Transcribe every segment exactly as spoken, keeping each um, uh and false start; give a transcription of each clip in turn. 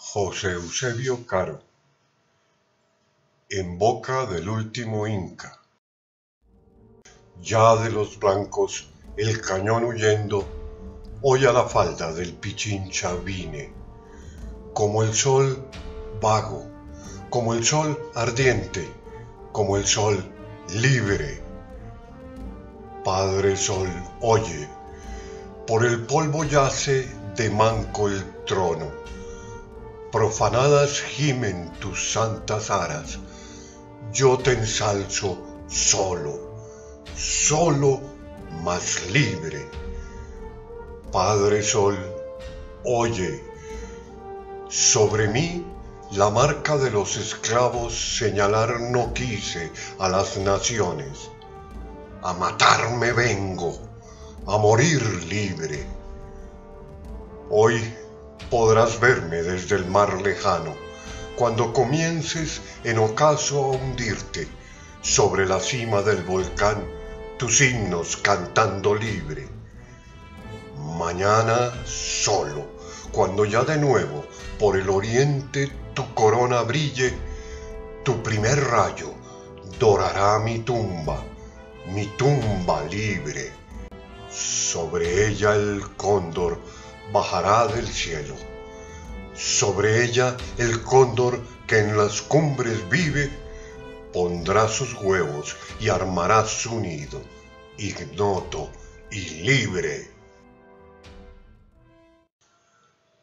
José Eusebio Caro. En boca del último inca. Ya de los blancos el cañón huyendo, hoy a la falda del Pichincha vine. Como el sol vago, como el sol ardiente, como el sol libre. Padre sol, oye, por el polvo yace de manco el trono. Profanadas gimen tus santas aras. Yo te ensalzo solo, solo más libre. Padre sol, oye, sobre mí la marca de los esclavos señalar no quise a las naciones. A matarme vengo, a morir libre. Hoy podrás verme desde el mar lejano, cuando comiences en ocaso a hundirte, sobre la cima del volcán, tus himnos cantando libre. Mañana solo, cuando ya de nuevo por el oriente tu corona brille, tu primer rayo dorará mi tumba, mi tumba libre. Sobre ella el cóndor bajará del cielo. Sobre ella el cóndor que en las cumbres vive pondrá sus huevos y armará su nido, ignoto y libre.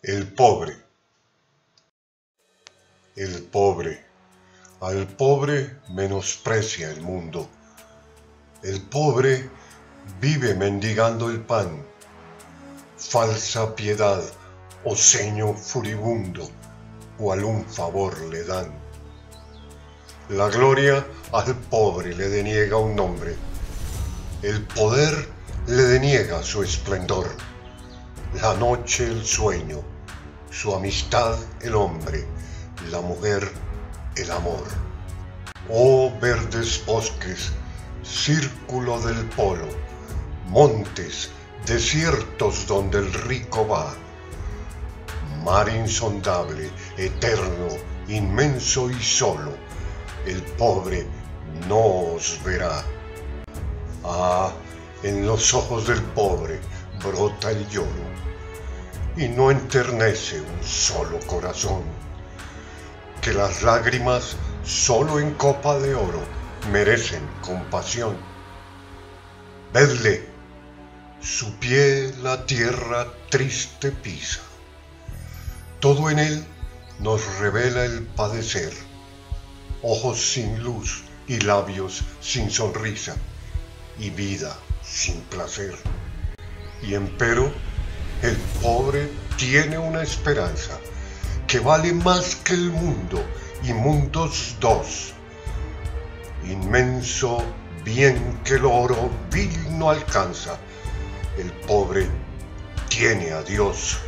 El pobre. El pobre. Al pobre menosprecia el mundo. El pobre vive mendigando el pan. Falsa piedad o ceño furibundo, cual un favor le dan. La gloria al pobre le deniega un nombre, el poder le deniega su esplendor, la noche el sueño, su amistad el hombre, la mujer el amor. Oh verdes bosques, círculo del polo, montes, desiertos donde el rico va, mar insondable, eterno, inmenso y solo, el pobre no os verá. Ah, en los ojos del pobre brota el lloro, y no enternece un solo corazón, que las lágrimas solo en copa de oro merecen compasión. Vedle, su pie la tierra triste pisa. Todo en él nos revela el padecer. Ojos sin luz y labios sin sonrisa y vida sin placer. Y empero el pobre tiene una esperanza que vale más que el mundo y mundos dos. Inmenso bien que el oro vil no alcanza. El pobre tiene a Dios.